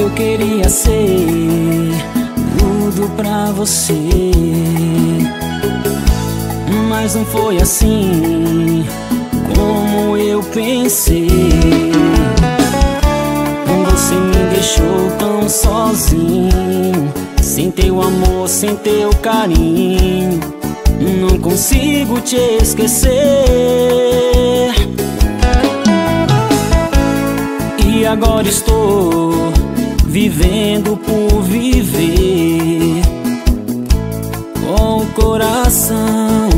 eu queria ser tudo pra você, mas não foi assim como eu pensei. Você me deixou tão sozinho, sem teu amor, sem teu carinho, não consigo te esquecer. E agora estou vivendo por viver, com o coração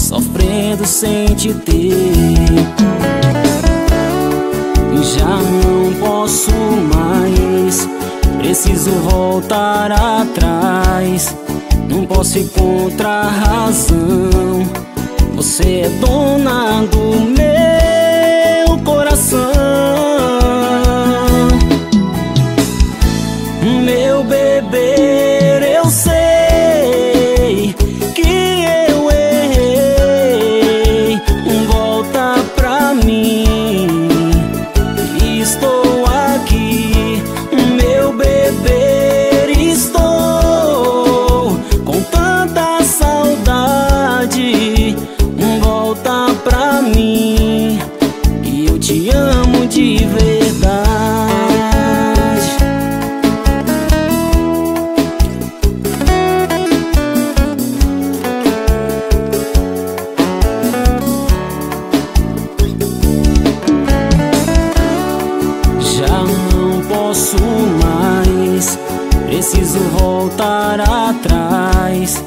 sofrendo sem te ter. E já não posso mais, preciso voltar atrás, não posso ir contra a razão, você é dona do meu coração. Meu bebê, eu sei que eu errei, volta pra mim, estou aqui. Meu bebê, estou com tanta saudade, volta pra mim, que eu te amo de verdade. Preciso voltar atrás,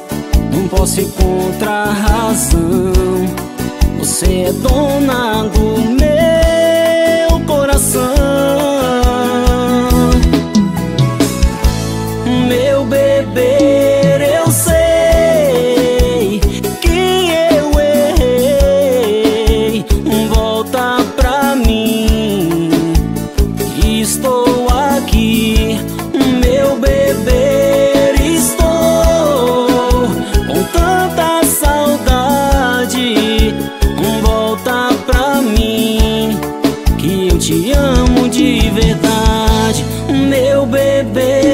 não posso ir contra a razão, você é dona do meu coração. Meu bebê, eu sei que eu errei, volta pra mim, estou aqui. Meu bebê, estou com tanta saudade, volta pra mim, que eu te amo de verdade. Meu bebê,